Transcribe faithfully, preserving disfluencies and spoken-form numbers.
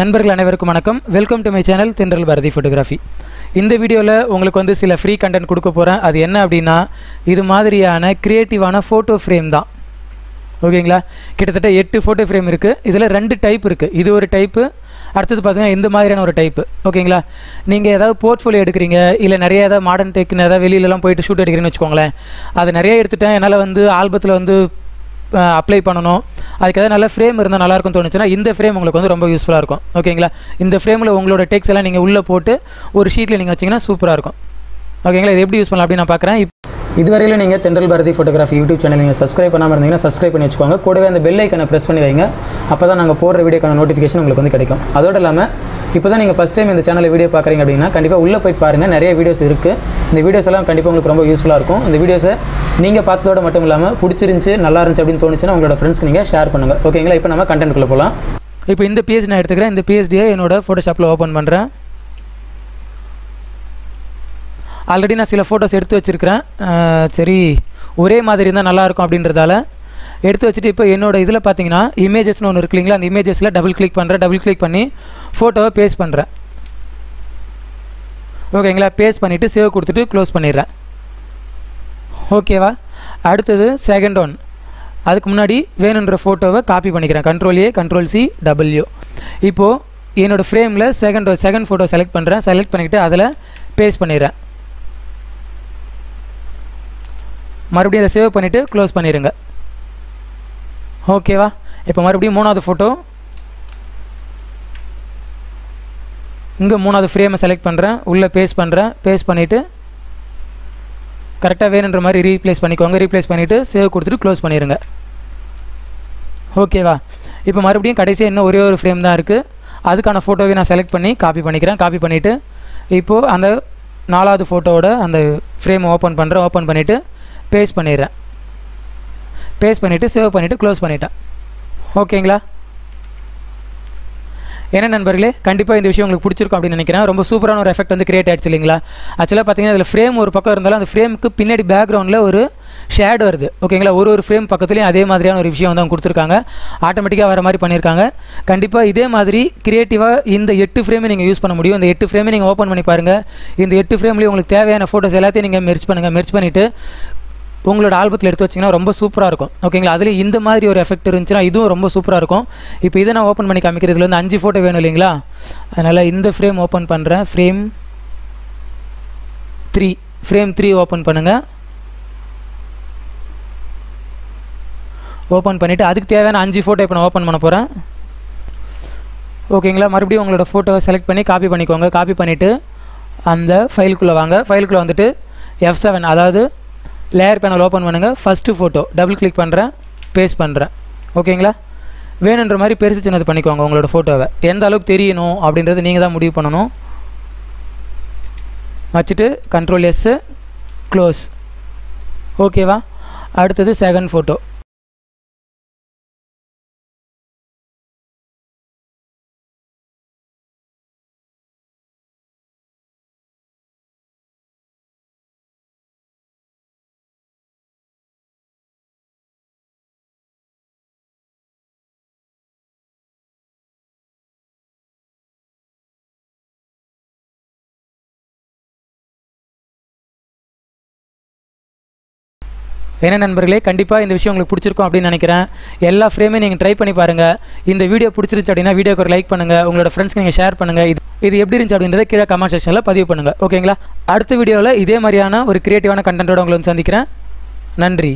நண்பர்கள் அனைவருக்கும் வணக்கம். வெல்கம் டு மை சேனல் தென்றல் பாரதி ஃபோட்டோகிராஃபி. இந்த வீடியோவில் உங்களுக்கு வந்து சில ஃப்ரீ கண்டென்ட் கொடுக்க போகிறேன். அது என்ன அப்படின்னா, இது மாதிரியான க்ரியேட்டிவான ஃபோட்டோ ஃப்ரேம் தான். ஓகேங்களா, கிட்டத்தட்ட எட்டு ஃபோட்டோ ஃப்ரேம் இருக்குது. இதில் ரெண்டு டைப் இருக்குது. இது ஒரு டைப்பு, அடுத்தது பார்த்தீங்கன்னா இந்த மாதிரியான ஒரு டைப்பு. ஓகேங்களா, நீங்கள் ஏதாவது போர்ட்ஃபோலியோ எடுக்கிறீங்க, இல்லை நிறைய ஏதாவது மாடர்ன் டெக்னு ஏதாவது வெளியிலலாம் போயிட்டு ஷூட் எடுக்கிறீங்கன்னு வச்சுக்கோங்களேன். அது நிறைய எடுத்துட்டேன், என்னால் வந்து ஆல்பத்தில் வந்து அப்ளை பண்ணணும், அதுக்கு ஏதாவது நல்ல ஃப்ரேம் இருந்தால் நல்லாயிருக்கும்னு தோணுச்சுன்னா இந்த ஃப்ரேம் உங்களுக்கு வந்து ரொம்ப யூஸ்ஃபுல்லாக இருக்கும். ஓகேங்களா, இந்த ஃப்ரேமில் உங்களோட டெக்ஸ் எல்லாம் நீங்கள் உள்ளே போட்டு ஒரு ஷீட்டில் நீங்கள் வச்சிங்கன்னா சூப்பராக இருக்கும். ஓகேங்களா, இது எப்படி யூஸ் பண்ணலாம் அப்படின்னு நான் பார்க்குறேன். இதுவரையிலும் நீங்கள் Thendral Bharathi photography YouTube channel நீங்கள் சப்ஸ்கிரைப் பண்ணாமல் இருந்தீங்கன்னா சப்ஸ்கிரைப் பண்ணி வச்சுக்கோங்க. கூடவே அந்த பெல் ஐக்கனை ப்ரெஸ் பண்ணி வைங்க. அப்போ தான் நாங்கள் போடுற வீடியோக்கான நோட்டிஃபிகேஷன் உங்களுக்கு வந்து கிடைக்கும். அதோடு இல்லாமல் இப்போ தான் நீங்கள் ஃபஸ்ட் டைம் இந்த சேனலில் வீடியோ பார்க்குறீங்க அப்படின்னா கண்டிப்பாக உள்ளே போய் பாருங்கள், நிறைய வீடியோஸ் இருக்குது. இந்த வீடியோஸ் எல்லாம் கண்டிப்பாக உங்களுக்கு ரொம்ப யூஸ்ஃபுல்லாக இருக்கும். இந்த வீடியோஸை நீங்கள் பார்த்ததோடு மட்டும் இல்லாமல் பிடிச்சிருந்துச்சு, நல்லா இருந்துச்சு அப்படின்னு தோணுச்சுன்னா உங்களோட ஃப்ரெண்ட்ஸ்க்கு நீங்கள் ஷேர் பண்ணுங்கள். ஓகேங்களா, இப்போ நம்ம கண்டென்ட்குள்ளே போகலாம். இப்போ இந்த பேஜ் நான் எடுத்துக்கிறேன். இந்த பேஜ்டியை என்னோட ஃபோட்டோஷாப்பில் ஓப்பன் பண்ணுறேன். ஆல்ரெடி நான் சில ஃபோட்டோஸ் எடுத்து வச்சுருக்கிறேன். சரி, ஒரே மாதிரி இருந்தால் நல்லாயிருக்கும் அப்படின்றதால எடுத்து வச்சுட்டு இப்போ என்னோடய இதில் பார்த்தீங்கன்னா இமேஜஸ்னு ஒன்று இருக்கு இல்லைங்களா, அந்த இமேஜஸில் டபுள் கிளிக் பண்ணுறேன். டபுள் கிளிக் பண்ணி ஃபோட்டோவை பேஸ்ட் பண்ணுறேன். ஓகேங்களா, பேஸ்ட் பண்ணிவிட்டு சேவ் கொடுத்துட்டு க்ளோஸ் பண்ணிடுறேன். ஓகேவா, அடுத்தது செகண்ட் ஒன். அதுக்கு முன்னாடி வேணுன்ற ஃபோட்டோவை காப்பி பண்ணிக்கிறேன். Control A, control C, W. இப்போது என்னோடய ஃப்ரேமில் செகண்ட் செகண்ட் ஃபோட்டோ செலக்ட் பண்ணுறேன். செலக்ட் பண்ணிவிட்டு அதில் பேஸ்ட் பண்ணிடுறேன். மறுபடியும் அதை சேவ் பண்ணிவிட்டு க்ளோஸ் பண்ணிடுங்க. ஓகேவா, இப்போ மறுபடியும் மூணாவது ஃபோட்டோ, இங்கே மூணாவது ஃப்ரேமை செலக்ட் பண்ணுறேன், உள்ளே பேஸ்ட் பண்ணுறேன். பேஸ்ட் பண்ணிவிட்டு கரெக்டாக வேணுன்ற மாதிரி ரீப்ளேஸ் பண்ணிக்கோங்க. ரீப்ளேஸ் பண்ணிவிட்டு சேவ் கொடுத்துட்டு க்ளோஸ் பண்ணிடுங்க. ஓகேவா, இப்போ மறுபடியும் கடைசியாக இன்னும் ஒரே ஒரு ஃப்ரேம் தான் இருக்குது. அதுக்கான ஃபோட்டோவை நான் செலக்ட் பண்ணி காப்பி பண்ணிக்கிறேன். காப்பி பண்ணிவிட்டு இப்போது அந்த நாலாவது ஃபோட்டோவோட அந்த ஃப்ரேமை ஓப்பன் பண்ணுறேன். ஓப்பன் பண்ணிவிட்டு பேஸ்ட் பண்ணிடுறேன். பேஸ்ட் பண்ணிவிட்டு சேவ் பண்ணிவிட்டு க்ளோஸ் பண்ணிட்டேன். ஓகேங்களா, என்ன நண்பர்களே, கண்டிப்பாக இந்த விஷயம் உங்களுக்கு பிடிச்சிருக்கும் அப்படின்னு நினைக்கிறேன். ரொம்ப சூப்பரான ஒரு எஃபெக்ட் வந்து கிரியேட் ஆகிடுச்சு இல்லைங்களா. ஆக்சுவலாக பார்த்தீங்கன்னா இதில் ஃப்ரேம் ஒரு பக்கம் இருந்தாலும் அந்த ஃப்ரேமுக்கு பின்னாடி பேக்ரவுண்டில் ஒரு ஷேட் வருது. ஓகேங்களா, ஒரு ஒரு ஃப்ரேம் பக்கத்துலேயும் அதே மாதிரியான ஒரு விஷயம் வந்து அவங்க கொடுத்துருக்காங்க. ஆட்டோமேட்டிக்காக வர மாதிரி பண்ணியிருக்காங்க. கண்டிப்பாக இதே மாதிரி கிரியேட்டிவாக இந்த எட்டு ஃப்ரேமே நீங்கள் யூஸ் பண்ண முடியும். இந்த எட்டு ஃப்ரேமே நீங்கள் ஓப்பன் பண்ணி பாருங்கள். இந்த எட்டு ஃப்ரேம்லேயும் உங்களுக்கு தேவையான ஃபோட்டோஸ் எல்லாத்தையும் நீங்கள் மெர்ஜ் பண்ணுங்கள். மெர்ஜ் பண்ணிவிட்டு உங்களோட ஆல்பத்தில் எடுத்து வச்சிங்கன்னா ரொம்ப சூப்பராக இருக்கும். ஓகேங்களா, அதில் இந்த மாதிரி ஒரு எஃபெக்ட் இருந்துச்சுன்னா இதுவும் ரொம்ப சூப்பராக இருக்கும். இப்போ இதை நான் ஓப்பன் பண்ணி காமிக்கிறதுல வந்து அஞ்சு ஃபோட்டோ வேணும் இல்லைங்களா. அதனால் இந்த ஃப்ரேம் ஓப்பன் பண்ணுறேன். Frame three frame three open பண்ணுங்கள். ஓப்பன் பண்ணிவிட்டு அதுக்கு தேவையான அஞ்சு ஃபோட்டோ இப்போ நான் ஓப்பன் பண்ண போகிறேன். ஓகேங்களா, மறுபடியும் உங்களோட ஃபோட்டோவை செலக்ட் பண்ணி காப்பி பண்ணிக்கோங்க. காப்பி பண்ணிவிட்டு அந்த ஃபைலுக்குள்ளே வாங்க. ஃபைலுக்குள்ளே வந்துட்டு எஃப் செவன் அதாவது லேயர் பேனல் ஓப்பன் பண்ணுங்கள். ஃபஸ்ட்டு ஃபோட்டோ டபுள் கிளிக் பண்ணுறேன். பேஸ்ட் பண்ணுறேன். ஓகேங்களா, வேணுன்ற மாதிரி பெருசு சின்னது பண்ணிக்கோங்க. உங்களோட ஃபோட்டோவை எந்த அளவுக்கு தெரியணும் அப்படின்றது நீங்கள் தான் முடிவு பண்ணணும். வச்சுட்டு கண்ட்ரோல் எஸ்ஸு, க்ளோஸ். ஓகேவா, அடுத்தது செகண்ட் ஃபோட்டோ. என்ன நண்பர்களே, கண்டிப்பாக இந்த விஷயம் உங்களுக்கு பிடிச்சிருக்கும் அப்படின்னு நினைக்கிறேன். எல்லா ஃப்ரேமே நீங்கள் ட்ரை பண்ணி பாருங்கள். இந்த வீடியோ பிடிச்சிருச்சு அப்படின்னா வீடியோக்கு ஒரு லைக் பண்ணுங்கள். உங்களோட ஃப்ரெண்ட்ஸ்க்கு நீங்கள் ஷேர் பண்ணுங்கள். இது இது எப்படி இருந்துச்சு அப்படின்றத கீழே கமெண்ட் செக்ஷனில் பதிவு பண்ணுங்கள். ஓகேங்களா, அடுத்த வீடியோவில் இதே மாதிரியான ஒரு கிரியேட்டிவான கண்டென்ட்டோட உங்களை வந்து சந்திக்கிறேன். நன்றி.